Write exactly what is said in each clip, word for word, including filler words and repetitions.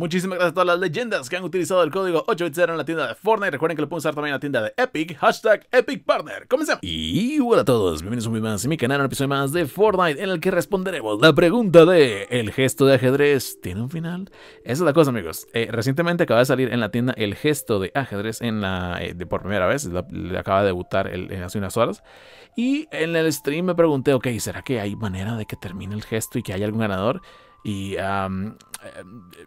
Muchísimas gracias a todas las leyendas que han utilizado el código ocho bit C R en la tienda de Fortnite. Recuerden que lo pueden usar también en la tienda de Epic. Hashtag Epic Partner. Comencemos. Y hola a todos, bienvenidos un video más a mi canal, un episodio más de Fortnite en el que responderemos la pregunta de ¿el gesto de ajedrez tiene un final? Esa es la cosa, amigos. Eh, recientemente acaba de salir en la tienda el gesto de ajedrez en la, eh, de por primera vez. La, le acaba de debutar el, eh, hace unas horas. Y en el stream me pregunté, ok, ¿será que hay manera de que termine el gesto y que haya algún ganador? Y um,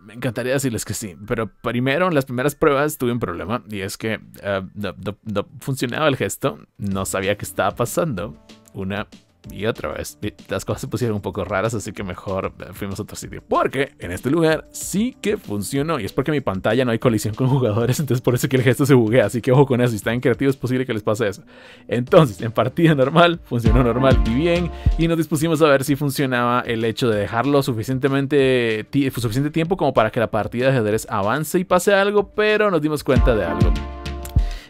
me encantaría decirles que sí, pero primero en las primeras pruebas tuve un problema, y es que uh, no, no, no funcionaba el gesto, no sabía qué estaba pasando una y otra vez. Las cosas se pusieron un poco raras, así que mejor fuimos a otro sitio, porque en este lugar sí que funcionó, y es porque en mi pantalla no hay colisión con jugadores, entonces por eso que el gesto se buguea, así que ojo con eso. Si están creativos es posible que les pase eso. Entonces en partida normal funcionó normal y bien, y nos dispusimos a ver si funcionaba el hecho de dejarlo suficientemente suficiente tiempo como para que la partida de ajedrez avance y pase algo, pero nos dimos cuenta de algo.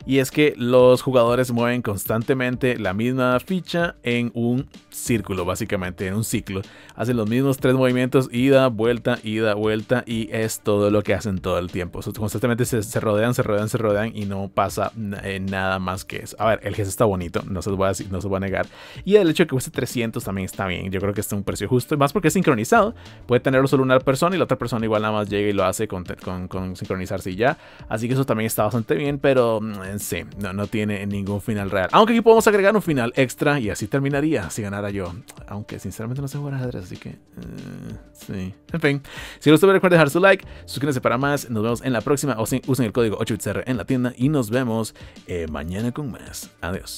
Y es que los jugadores mueven constantemente la misma ficha en un círculo, básicamente, en un ciclo. Hacen los mismos tres movimientos, ida, vuelta, ida, vuelta, y es todo lo que hacen todo el tiempo. Constantemente se, se rodean, se rodean, se rodean, y no pasa eh, nada más que eso. A ver, el gesto está bonito, no se los voy a decir, no se los voy a negar. Y el hecho de que cueste trescientos también está bien. Yo creo que está un precio justo, más porque es sincronizado. Puede tenerlo solo una persona y la otra persona igual nada más llega y lo hace con, con, con sincronizarse y ya. Así que eso también está bastante bien, pero... sí, no, no tiene ningún final real. Aunque aquí podemos agregar un final extra y así terminaría si ganara yo. Aunque sinceramente no sé jugar ajedrez, así que... Uh, sí. En fin. Si les gustó, recuerden dejar su like. Suscríbanse para más. Nos vemos en la próxima. O si usen el código ocho bit C R en la tienda. Y nos vemos eh, mañana con más. Adiós.